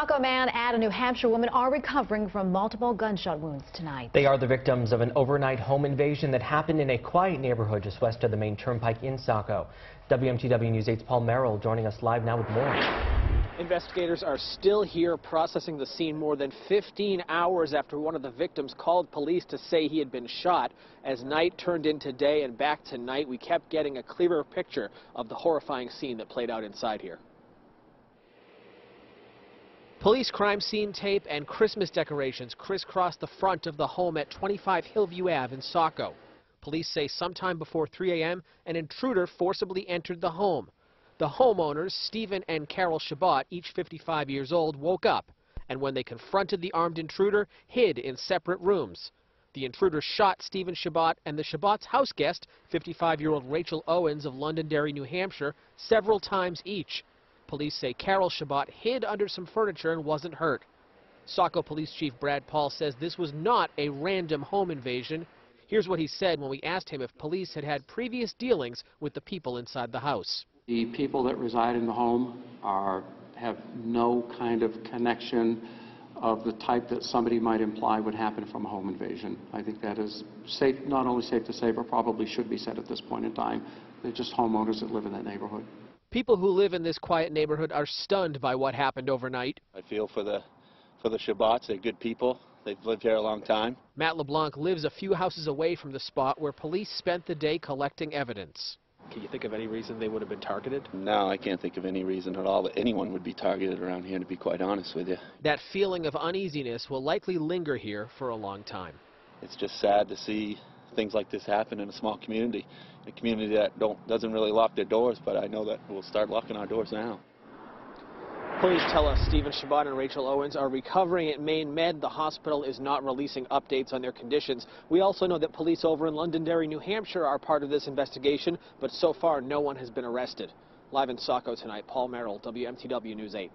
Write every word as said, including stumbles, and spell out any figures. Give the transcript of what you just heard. Saco man and a New Hampshire woman are recovering from multiple gunshot wounds tonight. They are the victims of an overnight home invasion that happened in a quiet neighborhood just west of the main turnpike in Saco. W M T W News eight's Paul Merrill joining us live now with more. Investigators are still here processing the scene more than fifteen hours after one of the victims called police to say he had been shot. As night turned into day and back to night, we kept getting a clearer picture of the horrifying scene that played out inside here. Police crime scene tape and Christmas decorations crisscrossed the front of the home at twenty-five Hillview Avenue in Saco. Police say sometime before three A M an intruder forcibly entered the home. The homeowners, Stephen and Carol Chabot, each fifty-five years old, woke up, and when they confronted the armed intruder, hid in separate rooms. The intruder shot Stephen Chabot and the Chabot's house guest, fifty-five-year-old Rachel Owens of Londonderry, New Hampshire, several times each. Police say Carol Chabot hid under some furniture and wasn't hurt. Saco Police Chief Brad Paul says this was not a random home invasion. Here's what he said when we asked him if police had had previous dealings with the people inside the house. The people that reside in the home are, have no kind of connection of the type that somebody might imply would happen from a home invasion. I think that is safe, not only safe to say, but probably should be said at this point in time. They're just homeowners that live in that neighborhood. People who live in this quiet neighborhood are stunned by what happened overnight. I feel for the, for the Chabots. They're good people. They've lived here a long time. Matt Leblanc lives a few houses away from the spot where police spent the day collecting evidence. Can you think of any reason they would have been targeted? No, I can't think of any reason at all that anyone would be targeted around here, to be quite honest with you. That feeling of uneasiness will likely linger here for a long time. It's just sad to see things like this happen in a small community, a community that don't, doesn't really lock their doors, but I know that we'll start locking our doors now. Police tell us Stephen Chabot and Rachel Owens are recovering at Maine Med. The hospital is not releasing updates on their conditions. We also know that police over in Londonderry, New Hampshire are part of this investigation, but so far no one has been arrested. Live in Saco tonight, Paul Merrill, W M T W News eight.